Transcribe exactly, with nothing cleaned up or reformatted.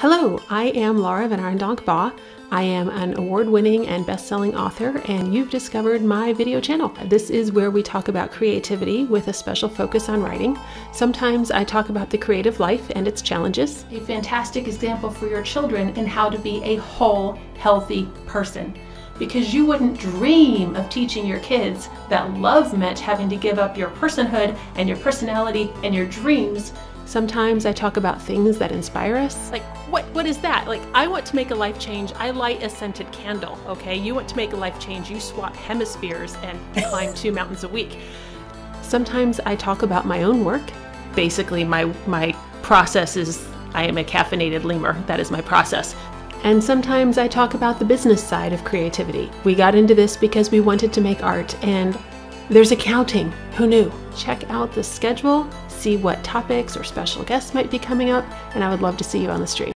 Hello, I am Laura VanArendonk Baugh. I am an award-winning and best-selling author, and you've discovered my video channel. This is where we talk about creativity with a special focus on writing. Sometimes I talk about the creative life and its challenges. A fantastic example for your children in how to be a whole, healthy person. Because you wouldn't dream of teaching your kids that love meant having to give up your personhood and your personality and your dreams. Sometimes I talk about things that inspire us. Like, what, what is that? Like, I want to make a life change. I light a scented candle, okay? You want to make a life change. You swap hemispheres and climb two mountains a week. Sometimes I talk about my own work. Basically, my, my process is I am a caffeinated lemur. That is my process. And sometimes I talk about the business side of creativity. We got into this because we wanted to make art, and there's accounting. Who knew? Check out the schedule, see what topics or special guests might be coming up, and I would love to see you on the stream.